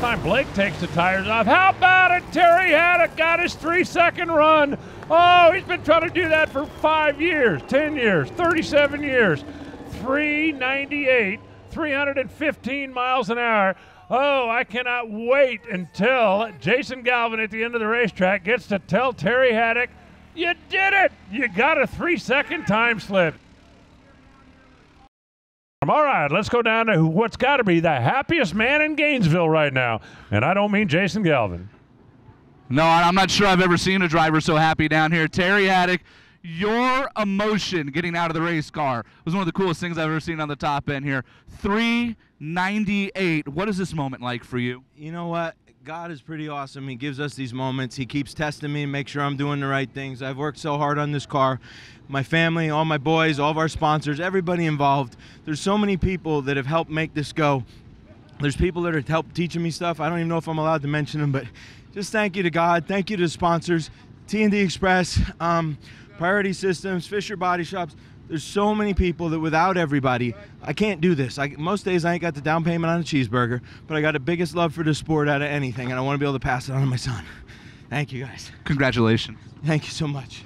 time Blake takes the tires off. How about it? Terry Haddock got his 3-second run. Oh, he's been trying to do that for 5 years, 10 years, 37 years. 398, 315 miles an hour. Oh, I cannot wait until Jason Galvin at the end of the racetrack gets to tell Terry Haddock, you did it! You got a 3-second time slip. All right, let's go down to what's got to be the happiest man in Gainesville right now. And I don't mean Jason Galvin. No, I'm not sure I've ever seen a driver so happy down here. Terry Haddock, your emotion getting out of the race car was one of the coolest things I've ever seen on the top end here. 398. What is this moment like for you? You know what? God is pretty awesome. He gives us these moments. He keeps testing me and make sure I'm doing the right things. I've worked so hard on this car. My family, all my boys, all of our sponsors, everybody involved. There's so many people that have helped make this go. There's people that have helped teaching me stuff. I don't even know if I'm allowed to mention them, but just thank you to God. Thank you to the sponsors, T Express, Priority Systems, Fisher Body Shops. There's so many people that without everybody, I can't do this. Most days I ain't got the down payment on a cheeseburger, but I got the biggest love for the sport out of anything, and I want to be able to pass it on to my son. Thank you, guys. Congratulations. Thank you so much.